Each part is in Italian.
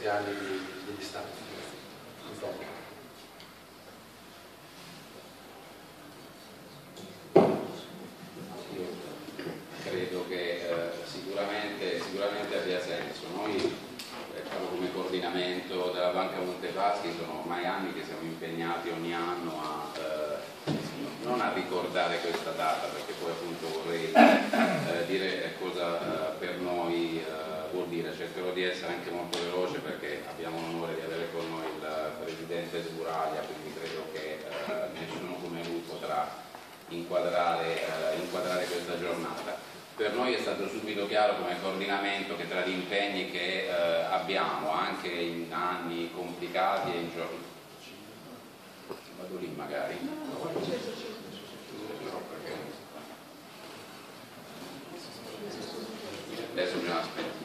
industriali degli Stati Uniti. Credo che sicuramente abbia senso. Noi, come coordinamento della Banca Monte Paschi, sono ormai anni che siamo impegnati ogni anno a non a ricordare questa data, perché poi appunto vorrei dire cosa per noi vuol dire. Cercherò di essere anche molto veloce perché abbiamo l'onore di avere con noi il presidente Smuraglia, quindi credo che nessuno come lui potrà inquadrare questa giornata. Per noi è stato subito chiaro come coordinamento che tra gli impegni che abbiamo anche in anni complicati e in giorni vado lì magari adesso mi aspetto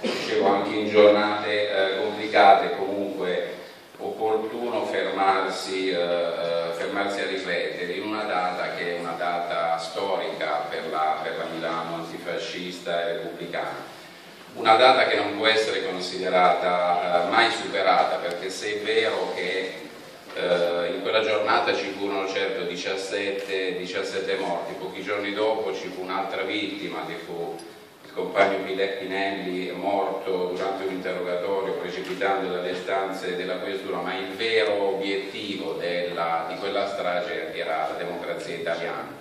dicevo anche in giornate complicate comunque opportuno fermarsi a riflettere in una data che è una data storica per la Milano antifascista e repubblicana, una data che non può essere considerata mai superata, perché se è vero che in quella giornata ci furono certo 17 morti, pochi giorni dopo ci fu un'altra vittima che fu compagno Pinelli, morto durante un interrogatorio precipitando dalle stanze della questura, ma il vero obiettivo di quella strage era la democrazia italiana.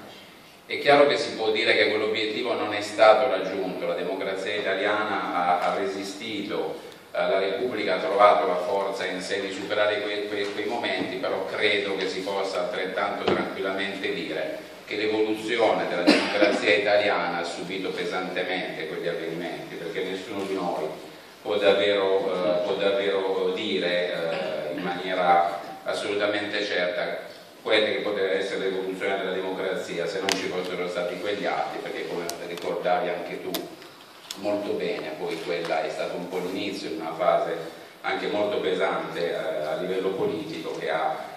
È chiaro che si può dire che quell'obiettivo non è stato raggiunto, la democrazia italiana ha resistito, la Repubblica ha trovato la forza in sé di superare quei momenti, però credo che si possa altrettanto tranquillamente dire che l'evoluzione della democrazia italiana ha subito pesantemente quegli avvenimenti, perché nessuno di noi può davvero dire in maniera assolutamente certa quelle che poteva essere l'evoluzione della democrazia se non ci fossero stati quegli atti, perché come ricordavi anche tu molto bene, poi quella è stato un po' l'inizio di una fase anche molto pesante a livello politico che ha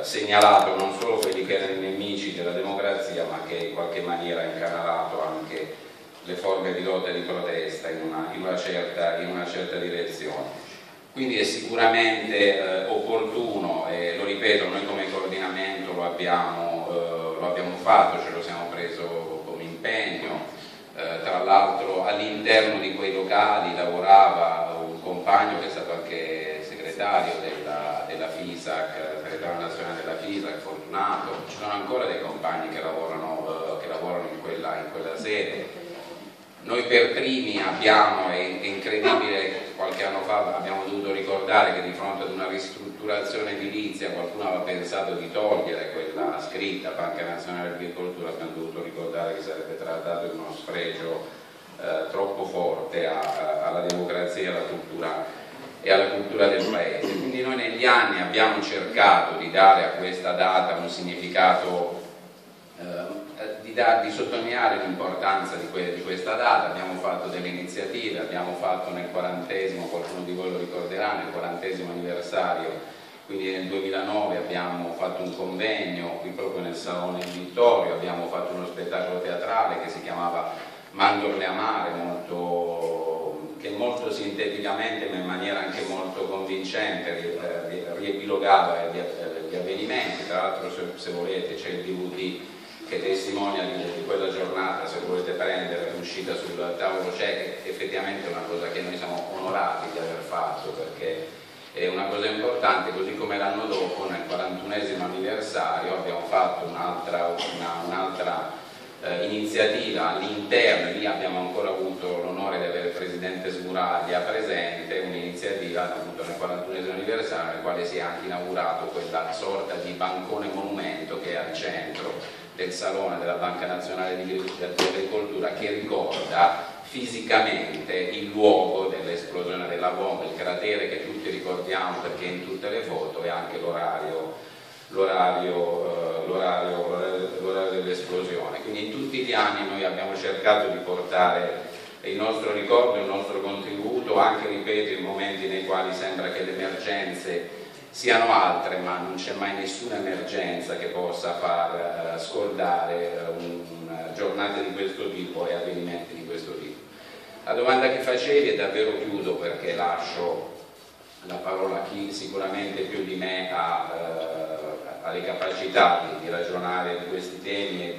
segnalato non solo quelli che erano i nemici della democrazia, ma che in qualche maniera ha incanalato anche le forme di lotta e di protesta in una certa direzione. Quindi è sicuramente opportuno, e lo ripeto, noi come coordinamento lo abbiamo fatto, ce lo siamo preso come impegno. Tra l'altro all'interno di quei locali lavorava un compagno che è stato anche segretario della FISAC, Banca Nazionale della FISAC, Fortunato, ci sono ancora dei compagni che lavorano in quella sede. Noi per primi abbiamo, è incredibile, qualche anno fa abbiamo dovuto ricordare che di fronte ad una ristrutturazione edilizia qualcuno aveva pensato di togliere quella scritta Banca Nazionale dell'Agricoltura, abbiamo dovuto ricordare che sarebbe trattato di uno sfregio troppo forte alla democrazia e alla cultura del paese. Quindi noi negli anni abbiamo cercato di dare a questa data un significato, di sottolineare l'importanza di questa data. Abbiamo fatto delle iniziative, abbiamo fatto nel 40esimo, qualcuno di voi lo ricorderà, nel 40esimo anniversario, quindi nel 2009 abbiamo fatto un convegno qui proprio nel Salone Vittorio, abbiamo fatto uno spettacolo teatrale che si chiamava Mandorle amare, che molto sinteticamente ma in maniera anche molto convincente riepilogava gli avvenimenti. Tra l'altro, se volete, c'è il DVD che testimonia di quella giornata, se volete prendere, è uscita sul tavolo, c'è, effettivamente è una cosa che noi siamo onorati di aver fatto, perché è una cosa importante, così come l'anno dopo, nel 41esimo anniversario, abbiamo fatto un'altra iniziativa all'interno, lì abbiamo ancora avuto l'onore di avere il presidente Smuraglia presente, un'iniziativa appunto nel 41esimo anniversario nel quale si è anche inaugurato quella sorta di bancone monumento che è al centro del salone della Banca Nazionale dell'Agricoltura, che ricorda fisicamente il luogo dell'esplosione della bomba, il cratere che tutti ricordiamo perché è in tutte le foto, e anche l'orario dell'esplosione. Quindi in tutti gli anni noi abbiamo cercato di portare il nostro ricordo, il nostro contributo, anche, ripeto, in momenti nei quali sembra che le emergenze siano altre, ma non c'è mai nessuna emergenza che possa far scordare giornate di questo tipo e avvenimenti di questo tipo. La domanda che facevi, è davvero chiuso perché lascio la parola a chi sicuramente più di me ha le capacità di ragionare di questi temi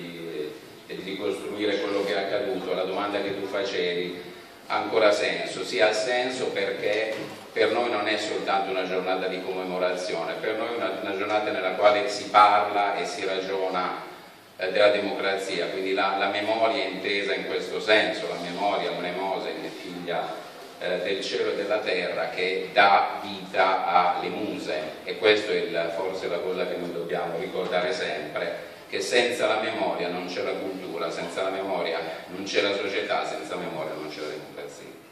e di ricostruire quello che è accaduto. La domanda che tu facevi ha ancora senso, sì, ha senso perché per noi non è soltanto una giornata di commemorazione, per noi è una giornata nella quale si parla e si ragiona della democrazia, quindi la memoria è intesa in questo senso, la memoria, Mnemosine, figlia del cielo e della terra, che dà vita alle muse, e questa è forse la cosa che noi dobbiamo ricordare sempre, che senza la memoria non c'è la cultura, senza la memoria non c'è la società, senza memoria non c'è la democrazia.